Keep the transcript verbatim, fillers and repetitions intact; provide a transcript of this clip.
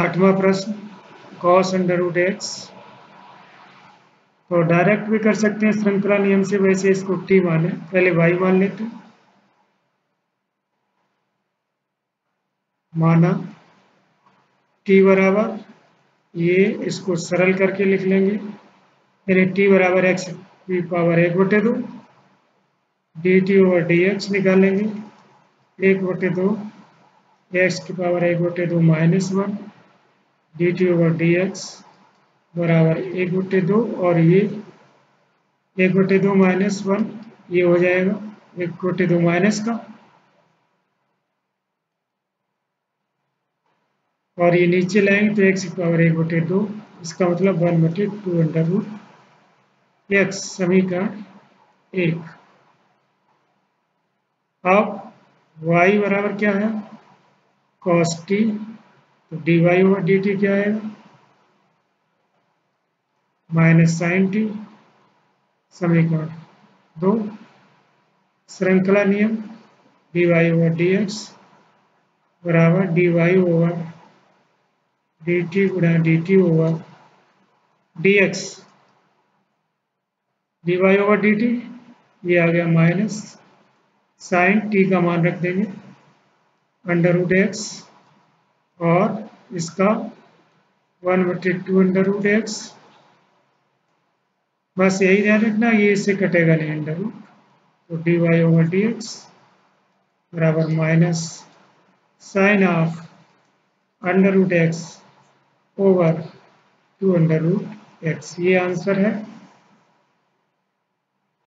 आठवां प्रश्न cos under root x, तो डायरेक्ट भी कर सकते हैं श्रृंखला नियम से, वैसे इसको टी मान है, पहले वाई मान लेते हैं, माना टी बराबर, ये इसको सरल करके लिख लेंगे, फिर टी बराबर एक्स की पावर एक बटे दो D T over D x निकालेंगे, एक बटे दो एक्स की पावर एक बटे दो minus one D T over D x बराबर एक बटे दो, और ये एक बटे दो माइनस वन ये हो जाएगा एक बटे दो माइनस का, और ये नीचे लाएंगे तो एक्स की पावर एक बटे दो, इसका मतलब वन बटे टू अंडर रूट एक्स, समीकरण एक। अब वाई बराबर क्या है कॉस टी, तो D Y over D T क्या आएगा माइनस साइन टी, समीकरण दो। श्रृंखला नियम D Y over D x बराबर D Y over D T गुणा D T over D x, D Y over D T ये आ गया माइनस साइन टी का मान रख देंगे अंडर रूट एक्स, और इसका वन बटे टू अंडर रूट एक्स, बस यही ध्यान रखना ये इससे कटेगा नहीं अंडर रूट, तो D Y over D x बराबर minus sine of under root x over two under root x, ये आंसर है।